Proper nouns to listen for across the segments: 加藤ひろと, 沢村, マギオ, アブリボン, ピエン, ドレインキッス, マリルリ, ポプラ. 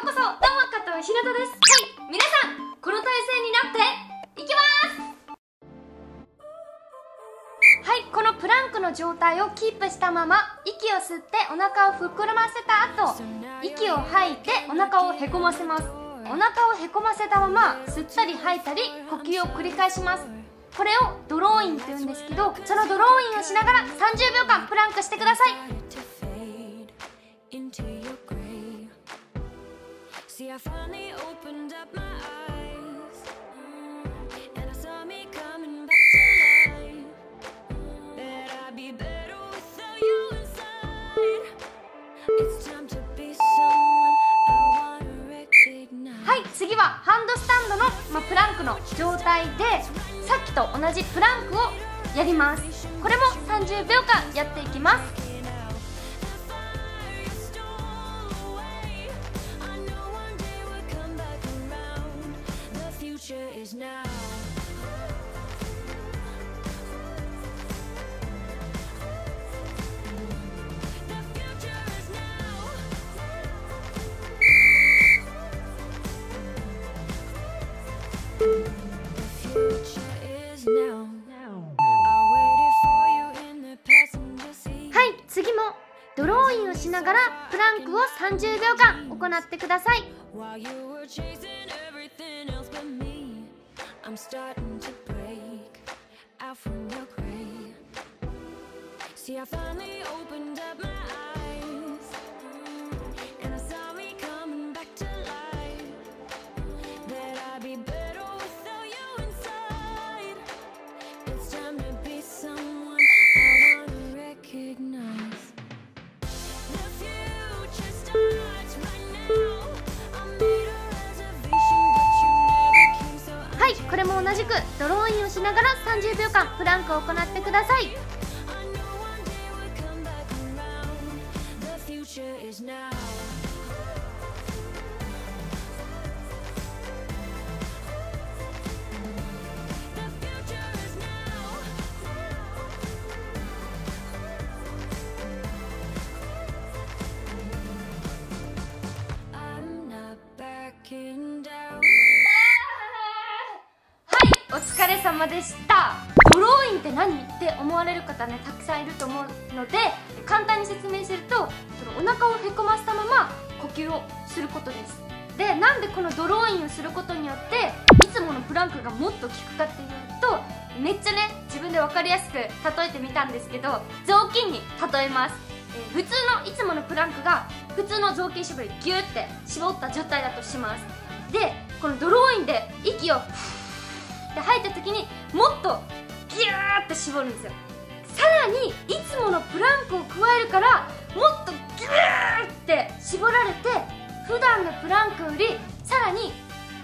ようこそ。どうも、加藤ひろとです。はい、皆さん、この体勢になっていきます。はい、このプランクの状態をキープしたまま息を吸ってお腹を膨らませた後、息を吐いてお腹をへこませます。お腹をへこませたまま吸ったり吐いたり呼吸を繰り返します。これをドローインって言うんですけど、そのドローインをしながら30秒間プランクしてください。I finally opened up my eyes and I saw me coming back to life. That I'd be better without you inside. It's time to be someone I wanna recognize. はい、次はハンドスタンドの、プランクの状態でさっきと同じプランクをやります。これも30秒間やっていきます。はい、次もドローインをしながらプランクを30秒間行ってください。I'm starting to break out from your grave. See, I finally opened up my eyes, and I saw me coming back to life. That I'd be better without you inside. It's time to be someone I wanna recognize. The future starts right now.はい、これも同じくドローインをしながら30秒間プランクを行ってください。お疲れ様でした。ドローインって何って思われる方ね、たくさんいると思うので、簡単に説明すると、お腹をへこませたまま呼吸をすることです。で、なんでこのドローインをすることによっていつものプランクがもっと効くかっていうと、めっちゃね、自分で分かりやすく例えてみたんですけど、雑巾に例えます。普通のいつものプランクが普通の雑巾絞りギューって絞った状態だとします。で、このドローインで息をで吐いた時にもっとギューって絞るんですよ。さらにいつものプランクを加えるから、もっとギューって絞られて、普段のプランクよりさらに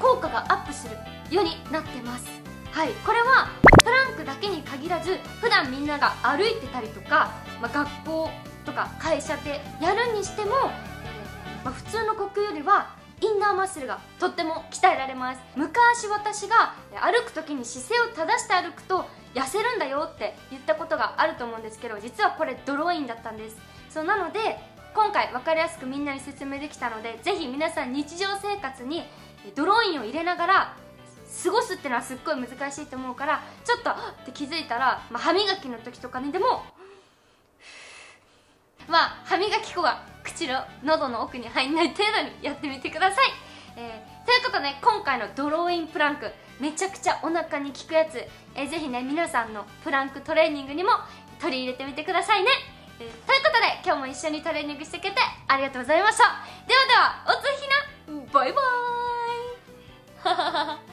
効果がアップするようになってます。はい、これはプランクだけに限らず、普段みんなが歩いてたりとか、学校とか会社でやるにしても、普通の呼吸よりはインナーマッスルがとっても鍛えられます。昔私が歩く時に姿勢を正して歩くと痩せるんだよって言ったことがあると思うんですけど、実はこれドローインだったんです。そうなので、今回分かりやすくみんなに説明できたので、ぜひ皆さん日常生活にドローインを入れながら過ごすっていうのはすっごい難しいと思うから、ちょっとって気づいたら、歯磨きの時とかにでも、歯磨き粉が口の喉の奥に入んない程度にやってみてください。ということで、今回のドローインプランク、めちゃくちゃお腹に効くやつ、ぜひね、皆さんのプランクトレーニングにも取り入れてみてくださいね。ということで、今日も一緒にトレーニングしてくれてありがとうございました。ではでは、おつひな、バイバーイ。